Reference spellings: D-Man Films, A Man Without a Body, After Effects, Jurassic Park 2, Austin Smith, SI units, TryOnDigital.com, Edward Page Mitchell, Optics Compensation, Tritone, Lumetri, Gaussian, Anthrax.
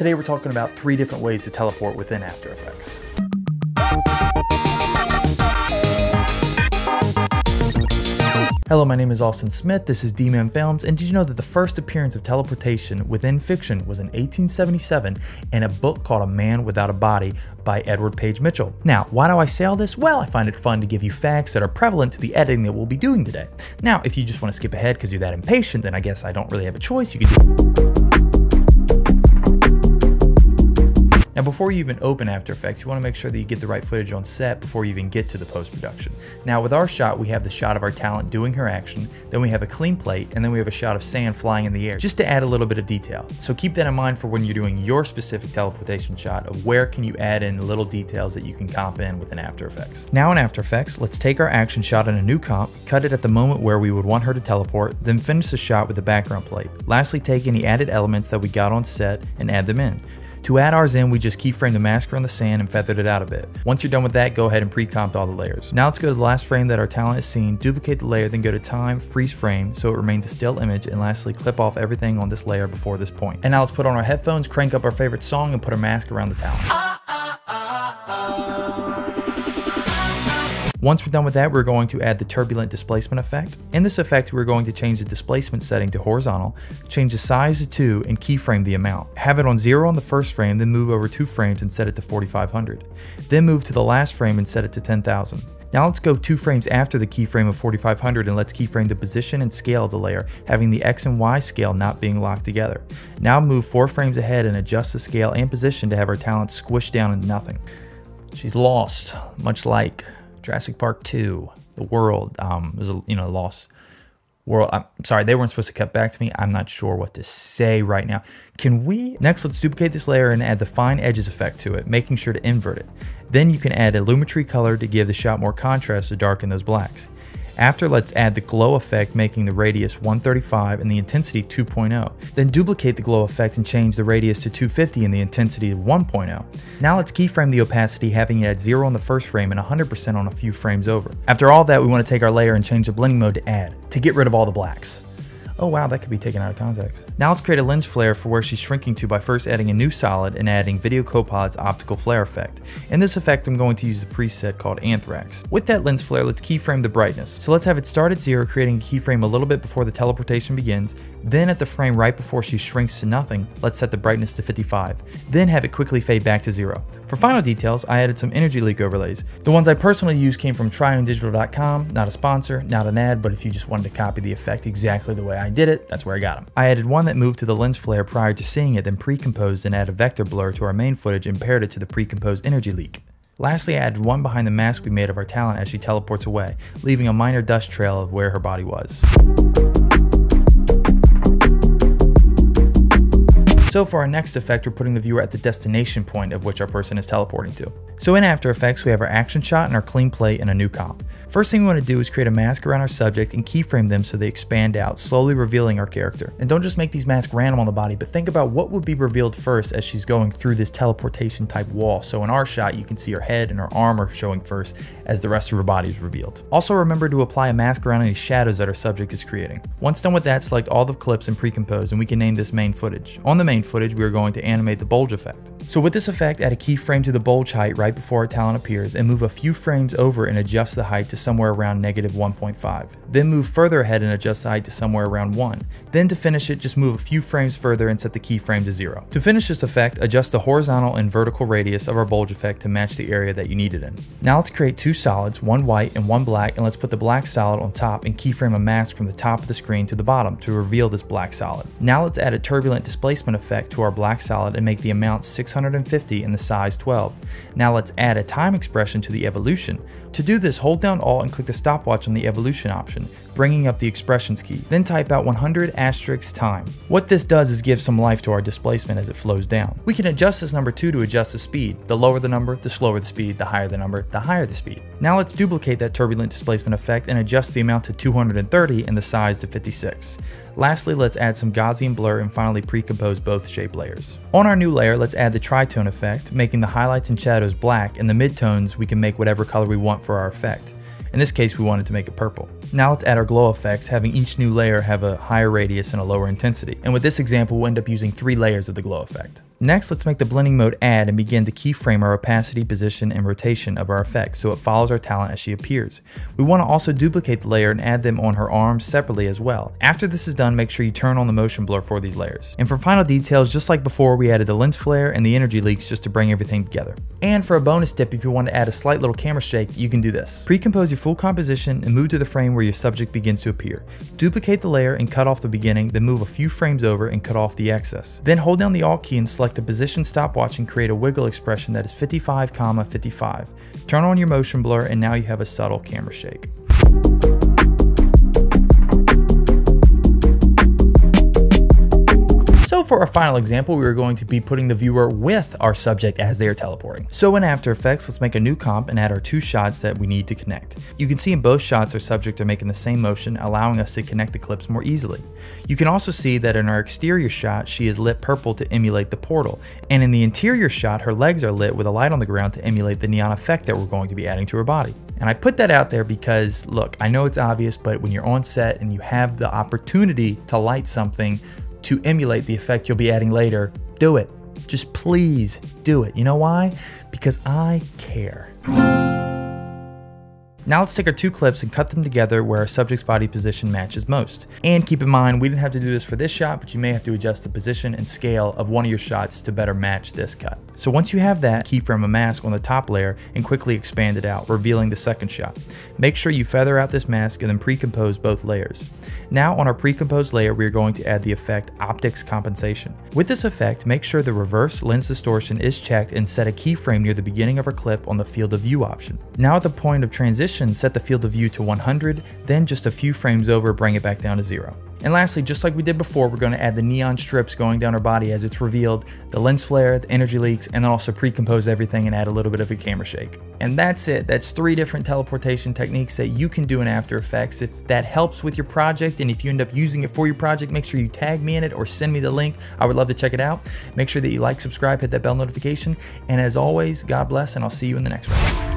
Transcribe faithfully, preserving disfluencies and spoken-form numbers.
Today we're talking about three different ways to teleport within After Effects. Hello, my name is Austin Smith, this is D-Man Films, and did you know that the first appearance of teleportation within fiction was in eighteen seventy-seven in a book called A Man Without a Body by Edward Page Mitchell. Now, why do I say all this? Well, I find it fun to give you facts that are prevalent to the editing that we'll be doing today. Now, if you just want to skip ahead because you're that impatient, then I guess I don't really have a choice. You could. Now, before you even open After Effects, you want to make sure that you get the right footage on set before you even get to the post-production. Now, with our shot, we have the shot of our talent doing her action, then we have a clean plate, and then we have a shot of sand flying in the air, just to add a little bit of detail. So keep that in mind for when you're doing your specific teleportation shot of where can you add in little details that you can comp in within After Effects. Now in After Effects, let's take our action shot in a new comp, cut it at the moment where we would want her to teleport, then finish the shot with the background plate. Lastly, take any added elements that we got on set and add them in. To add ours in, we just keyframed the mask around the sand and feathered it out a bit. Once you're done with that, go ahead and pre-comped all the layers. Now let's go to the last frame that our talent is seen, duplicate the layer, then go to time, freeze frame, so it remains a still image, and lastly, clip off everything on this layer before this point. And now let's put on our headphones, crank up our favorite song, and put a mask around the talent. Uh, uh, uh, uh. Once we're done with that, we're going to add the turbulent displacement effect. In this effect, we're going to change the displacement setting to horizontal, change the size to two, and keyframe the amount. Have it on zero on the first frame, then move over two frames and set it to forty-five hundred. Then move to the last frame and set it to ten thousand. Now let's go two frames after the keyframe of forty-five hundred and let's keyframe the position and scale of the layer, having the X and Y scale not being locked together. Now move four frames ahead and adjust the scale and position to have our talent squished down into nothing. She's lost, much like Jurassic Park two, the world, um, was a, you know, lost world. I'm sorry, they weren't supposed to cut back to me. I'm not sure what to say right now. Can we? Next, let's duplicate this layer and add the fine edges effect to it, making sure to invert it. Then you can add a lumetri color to give the shot more contrast to darken those blacks. After, let's add the glow effect, making the radius one thirty-five and the intensity two point oh. Then duplicate the glow effect and change the radius to two fifty and the intensity to one point oh. Now let's keyframe the opacity, having it at zero on the first frame and one hundred percent on a few frames over. After all that, we want to take our layer and change the blending mode to add, to get rid of all the blacks. Oh wow, that could be taken out of context. Now let's create a lens flare for where she's shrinking to by first adding a new solid and adding Video Copilot's optical flare effect. In this effect, I'm going to use a preset called Anthrax. With that lens flare, let's keyframe the brightness. So let's have it start at zero, creating a keyframe a little bit before the teleportation begins. Then at the frame right before she shrinks to nothing, let's set the brightness to fifty-five. Then have it quickly fade back to zero. For final details, I added some energy leak overlays. The ones I personally use came from try on digital dot com, not a sponsor, not an ad, but if you just wanted to copy the effect exactly the way I did it, that's where I got them. I added one that moved to the lens flare prior to seeing it, then pre-composed and added a vector blur to our main footage and paired it to the pre-composed energy leak. Lastly, I added one behind the mask we made of our talent as she teleports away, leaving a minor dust trail of where her body was. So for our next effect, we're putting the viewer at the destination point of which our person is teleporting to. So in After Effects, we have our action shot and our clean plate and a new comp. First thing we want to do is create a mask around our subject and keyframe them so they expand out, slowly revealing our character. And don't just make these masks random on the body, but think about what would be revealed first as she's going through this teleportation type wall. So in our shot, you can see her head and her arm are showing first as the rest of her body is revealed. Also remember to apply a mask around any shadows that our subject is creating. Once done with that, select all the clips and pre-compose, and we can name this main footage. On the main footage, we are going to animate the bulge effect. So with this effect, add a keyframe to the bulge height right before our talent appears and move a few frames over and adjust the height to somewhere around negative one point five. Then move further ahead and adjust the height to somewhere around one. Then to finish it, just move a few frames further and set the keyframe to zero. To finish this effect, adjust the horizontal and vertical radius of our bulge effect to match the area that you need it in. Now let's create two solids, one white and one black, and let's put the black solid on top and keyframe a mask from the top of the screen to the bottom to reveal this black solid. Now let's add a turbulent displacement effect to our black solid and make the amount six hundred fifty and the size twelve. Now let's add a time expression to the evolution. To do this, hold down Alt and click the stopwatch on the evolution option, bringing up the expressions key. Then type out one hundred asterisk time. What this does is give some life to our displacement as it flows down. We can adjust this number too to adjust the speed. The lower the number, the slower the speed, the higher the number, the higher the speed. Now let's duplicate that turbulent displacement effect and adjust the amount to two hundred thirty and the size to fifty-six. Lastly, let's add some Gaussian blur and finally pre-compose both shape layers. On our new layer, let's add the tritone effect, making the highlights and shadows black and the midtones we can make whatever color we want for our effect. In this case, we wanted to make it purple. Now let's add our glow effects, having each new layer have a higher radius and a lower intensity. And with this example, we'll end up using three layers of the glow effect. Next, let's make the blending mode add and begin to keyframe our opacity, position, and rotation of our effect so it follows our talent as she appears. We want to also duplicate the layer and add them on her arms separately as well. After this is done, make sure you turn on the motion blur for these layers. And for final details, just like before, we added the lens flare and the energy leaks just to bring everything together. And for a bonus tip, if you want to add a slight little camera shake, you can do this. Pre-compose your full composition and move to the frame where your subject begins to appear. Duplicate the layer and cut off the beginning, then move a few frames over and cut off the excess. Then hold down the Alt key and select the position stopwatch and create a wiggle expression that is fifty-five, fifty-five. Turn on your motion blur and now you have a subtle camera shake. So for our final example, we are going to be putting the viewer with our subject as they are teleporting. So in After Effects, let's make a new comp and add our two shots that we need to connect. You can see in both shots our subject are making the same motion, allowing us to connect the clips more easily. You can also see that in our exterior shot, she is lit purple to emulate the portal. And in the interior shot, her legs are lit with a light on the ground to emulate the neon effect that we're going to be adding to her body. And I put that out there because, look, I know it's obvious, but when you're on set and you have the opportunity to light something to emulate the effect you'll be adding later, do it. Just please do it. You know why? Because I care. Now let's take our two clips and cut them together where our subject's body position matches most. And keep in mind, we didn't have to do this for this shot, but you may have to adjust the position and scale of one of your shots to better match this cut. So once you have that, keyframe a mask on the top layer and quickly expand it out, revealing the second shot. Make sure you feather out this mask and then pre-compose both layers. Now on our pre-composed layer, we are going to add the effect Optics Compensation. With this effect, make sure the reverse lens distortion is checked and set a keyframe near the beginning of our clip on the field of view option. Now at the point of transition, set the field of view to one hundred, then just a few frames over, bring it back down to zero. And lastly, just like we did before, we're going to add the neon strips going down her body as it's revealed, the lens flare, the energy leaks, and then also pre-compose everything and add a little bit of a camera shake. And that's it. That's three different teleportation techniques that you can do in After Effects. If that helps with your project and if you end up using it for your project, make sure you tag me in it or send me the link. I would love to check it out. Make sure that you like, subscribe, hit that bell notification. And as always, God bless, and I'll see you in the next one.